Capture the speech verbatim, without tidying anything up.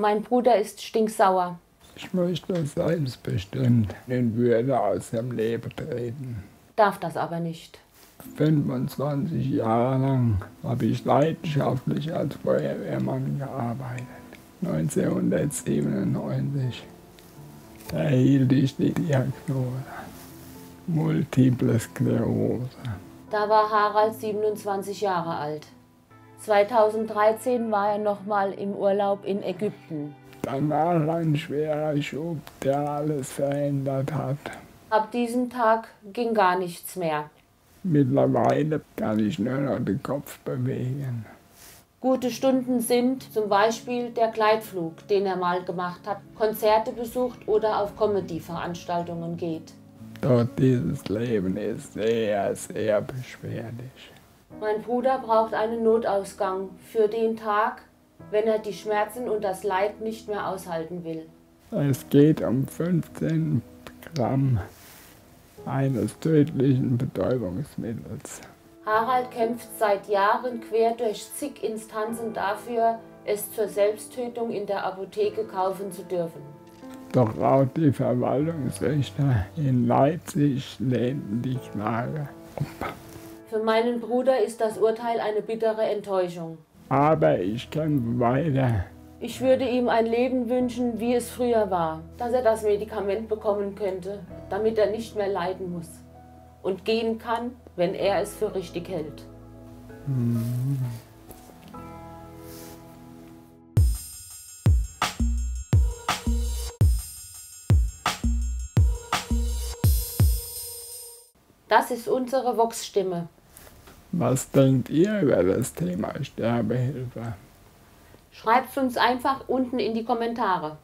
Mein Bruder ist stinksauer. Ich möchte selbstbestimmt in Würde aus dem Leben treten. Darf das aber nicht. fünfundzwanzig Jahre lang habe ich leidenschaftlich als Feuerwehrmann gearbeitet. neunzehnhundertsiebenundneunzig erhielt ich die Diagnose Multiple Sklerose. Da war Harald siebenundzwanzig Jahre alt. zweitausenddreizehn war er nochmal im Urlaub in Ägypten. Danach ein schwerer Schub, der alles verändert hat. Ab diesem Tag ging gar nichts mehr. Mittlerweile kann ich nur noch den Kopf bewegen. Gute Stunden sind zum Beispiel der Gleitflug, den er mal gemacht hat, Konzerte besucht oder auf Comedy-Veranstaltungen geht. Doch dieses Leben ist sehr, sehr beschwerlich. Mein Bruder braucht einen Notausgang für den Tag, wenn er die Schmerzen und das Leid nicht mehr aushalten will. Es geht um fünfzehn Gramm eines tödlichen Betäubungsmittels. Harald kämpft seit Jahren quer durch zig Instanzen dafür, es zur Selbsttötung in der Apotheke kaufen zu dürfen. Doch auch die Verwaltungsrichter in Leipzig lehnten die Klage ab. Für meinen Bruder ist das Urteil eine bittere Enttäuschung. Aber ich kämpfe weiter. Ich würde ihm ein Leben wünschen, wie es früher war, dass er das Medikament bekommen könnte, damit er nicht mehr leiden muss und gehen kann, wenn er es für richtig hält. Mhm. Das ist unsere VOXStimme. Was denkt ihr über das Thema Sterbehilfe? Schreibt es uns einfach unten in die Kommentare.